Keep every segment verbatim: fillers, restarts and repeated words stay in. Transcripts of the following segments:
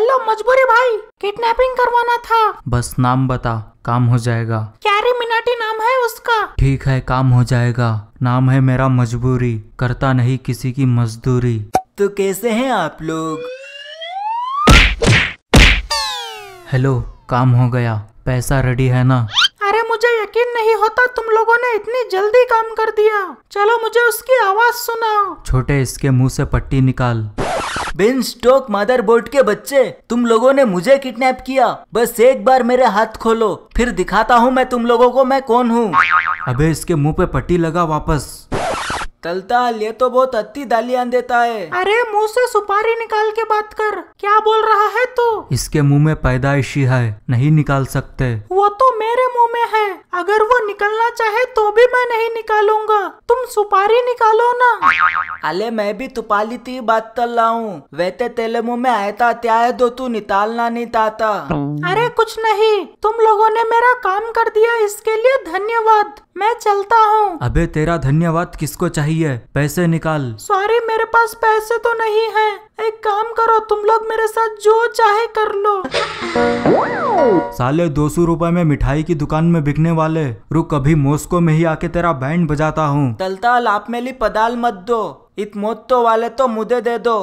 Hello मजबूरी भाई, kidnapping करवाना था। बस नाम बता, काम हो जाएगा। कैरीमिनाटी नाम है उसका। ठीक है, काम हो जाएगा। नाम है मेरा मजबूरी, करता नहीं किसी की मजदूरी। तो कैसे हैं आप लोग? हेलो, काम हो गया। पैसा रेडी है ना? अरे मुझे यकीन नहीं होता, तुम लोगों ने इतनी जल्दी काम कर दिया। चलो मुझे उसकी आवाज सुनाओ। छोटे, इसके मुंह से पट्टी निकाल। बिन स्टॉक मदरबोर्ड के बच्चे, तुम लोगों ने मुझे किडनैप किया। बस एक बार मेरे हाथ खोलो, फिर दिखाता हूँ मैं तुम लोगों को मैं कौन हूँ। अबे इसके मुँह पे पट्टी लगा वापस। तलताल, ये तो बहुत अति दालियां देता है। अरे मुंह से सुपारी निकाल के बात कर, क्या बोल रहा है तू? इसके मुंह में पैदाइशी है, नहीं निकाल सकते। वो तो मेरे मुंह में है, अगर वो निकलना चाहे तो भी मैं नहीं निकालूंगा। तुम सुपारी निकालो ना। अले मैं भी तुपाली थी बात कर रहा हूँ। वैते तेले मुँह में आयता त्याय दो, तू निकालना नहीं ताता। अरे कुछ नहीं, तुम लोगों ने मेरा काम कर दिया, इसके लिए धन्यवाद। मैं चलता हूँ। अबे तेरा धन्यवाद किसको चाहिए, पैसे निकाल। सॉरी, मेरे पास पैसे तो नहीं है। एक काम करो, तुम लोग मेरे साथ जो चाहे कर लो। साले दो सौ रूपए में मिठाई की दुकान में बिकने वाले। रुक, अभी मॉस्को में ही आके तेरा बैंड बजाता हूँ। तलताल, आप मेरी पदाल मत दो, इत मोत्तो वाले तो मुझे दे दो।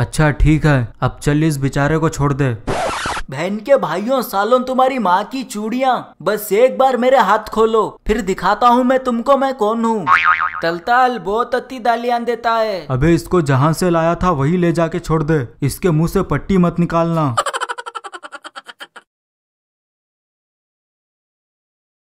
अच्छा ठीक है, अब चल इस बेचारे को छोड़ दे। बहन के भाइयों, सालों तुम्हारी माँ की चूड़ियाँ, बस एक बार मेरे हाथ खोलो, फिर दिखाता हूँ मैं तुमको मैं कौन हूँ। तलताल बहुत अति दालियां देता है। अबे इसको जहाँ से लाया था वही ले जाके छोड़ दे। इसके मुँह से पट्टी मत निकालना।